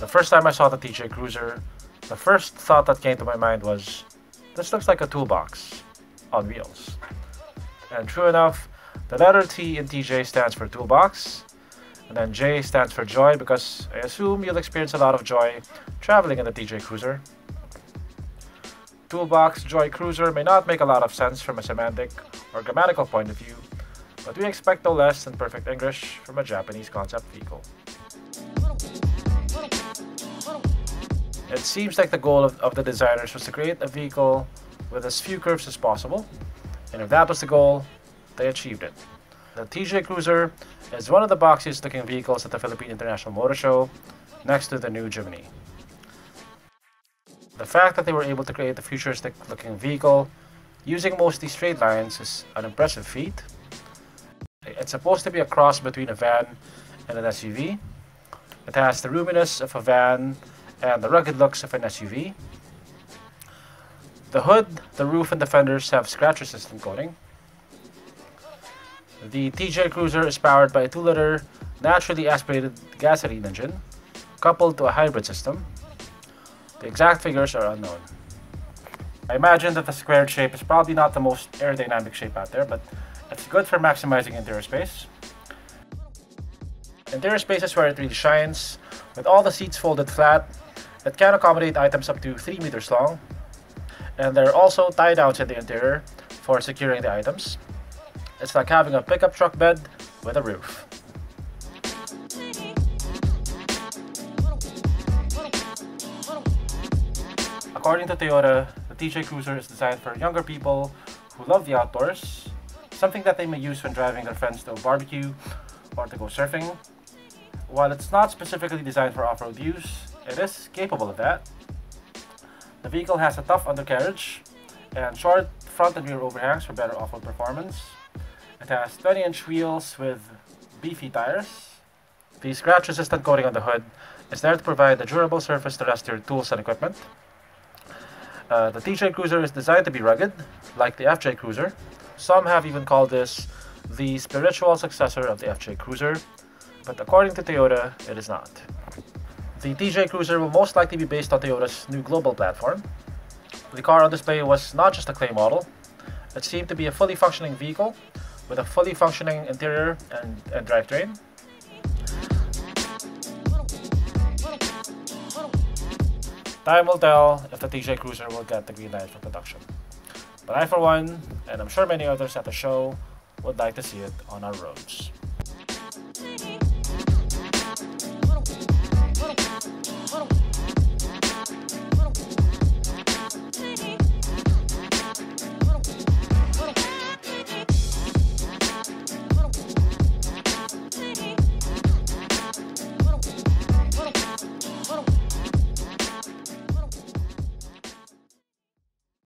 The first time I saw the TJ Cruiser, the first thought that came to my mind was, this looks like a toolbox on wheels. And true enough, the letter T in TJ stands for toolbox, and then J stands for joy, because I assume you'll experience a lot of joy traveling in the TJ Cruiser. Toolbox Joy Cruiser may not make a lot of sense from a semantic or grammatical point of view, but we expect no less than perfect English from a Japanese concept vehicle. It seems like the goal of the designers was to create a vehicle with as few curves as possible, and if that was the goal, they achieved it. The TJ Cruiser is one of the boxiest looking vehicles at the Philippine International Motor Show, next to the new Jimny. The fact that they were able to create a futuristic looking vehicle using mostly straight lines is an impressive feat. It's supposed to be a cross between a van and an SUV. It has the roominess of a van and the rugged looks of an SUV. The hood, the roof, and the fenders have scratch-resistant coating. The TJ Cruiser is powered by a 2-liter naturally aspirated gasoline engine, coupled to a hybrid system. The exact figures are unknown. I imagine that the squared shape is probably not the most aerodynamic shape out there, but it's good for maximizing interior space. Interior space is where it really shines. With all the seats folded flat, it can accommodate items up to 3 meters long, and there are also tie-downs in the interior for securing the items. It's like having a pickup truck bed with a roof. According to Toyota, the TJ Cruiser is designed for younger people who love the outdoors, something that they may use when driving their friends to a barbecue or to go surfing. While it's not specifically designed for off-road use, it is capable of that. The vehicle has a tough undercarriage and short front and rear overhangs for better off-road performance. It has 20-inch wheels with beefy tires. The scratch-resistant coating on the hood is there to provide a durable surface to rest your tools and equipment. The TJ Cruiser is designed to be rugged, like the FJ Cruiser. Some have even called this the spiritual successor of the FJ Cruiser, but according to Toyota, it is not. The TJ Cruiser will most likely be based on Toyota's new global platform. The car on display was not just a clay model. It seemed to be a fully functioning vehicle with a fully functioning interior and drivetrain. Time will tell if the TJ Cruiser will get the green light for production. But I, for one, and I'm sure many others at the show, would like to see it on our roads.